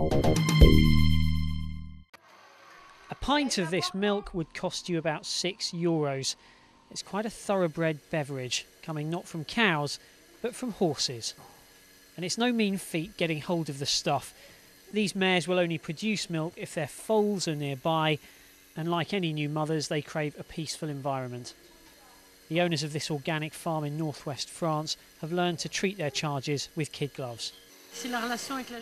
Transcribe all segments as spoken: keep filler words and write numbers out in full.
A pint of this milk would cost you about six euros. It's quite a thoroughbred beverage, coming not from cows, but from horses. And it's no mean feat getting hold of the stuff. These mares will only produce milk if their foals are nearby, and like any new mothers, they crave a peaceful environment. The owners of this organic farm in northwest France have learned to treat their charges with kid gloves.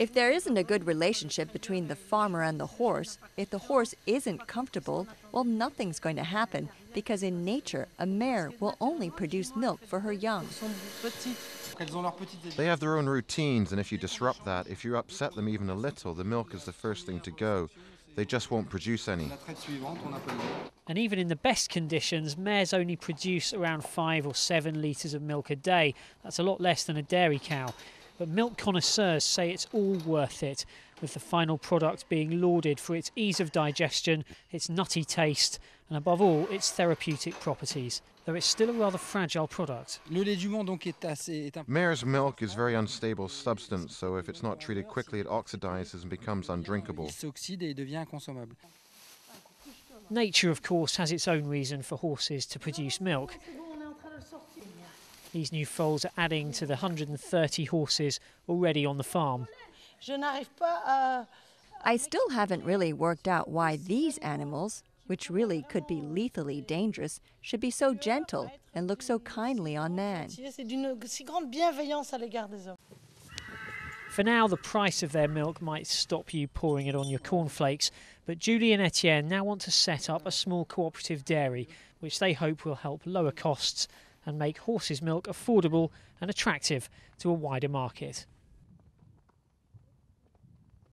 If there isn't a good relationship between the farmer and the horse, if the horse isn't comfortable, well, nothing's going to happen, because in nature, a mare will only produce milk for her young. They have their own routines, and if you disrupt that, if you upset them even a little, the milk is the first thing to go. They just won't produce any. And even in the best conditions, mares only produce around five or seven litres of milk a day. That's a lot less than a dairy cow. But milk connoisseurs say it's all worth it, with the final product being lauded for its ease of digestion, its nutty taste, and above all, its therapeutic properties, though it's still a rather fragile product. Mare's milk is a very unstable substance, so if it's not treated quickly, it oxidizes and becomes undrinkable. Nature, of course, has its own reason for horses to produce milk. These new foals are adding to the one hundred thirty horses already on the farm. I still haven't really worked out why these animals, which really could be lethally dangerous, should be so gentle and look so kindly on man. For now, the price of their milk might stop you pouring it on your cornflakes, but Julie and Etienne now want to set up a small cooperative dairy, which they hope will help lower costs and make horses' milk affordable and attractive to a wider market.